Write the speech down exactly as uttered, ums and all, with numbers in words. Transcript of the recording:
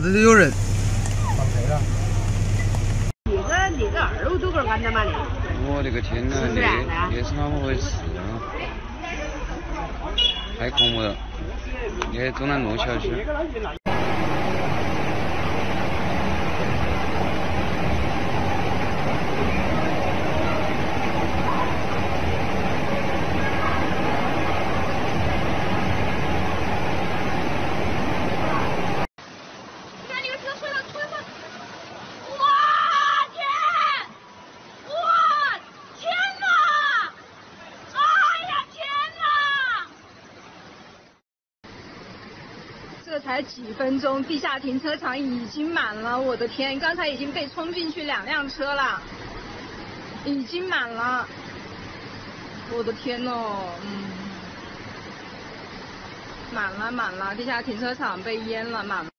搁这有人。放谁了？你个你个儿子都搁干他妈的！我的个天哪！你你是那么回事啊？太恐怖了！你看中南路小区。 这才几分钟，地下停车场已经满了，我的天！刚才已经被冲进去两辆车了，已经满了，我的天哦，嗯，满了满了，地下停车场被淹了，满了。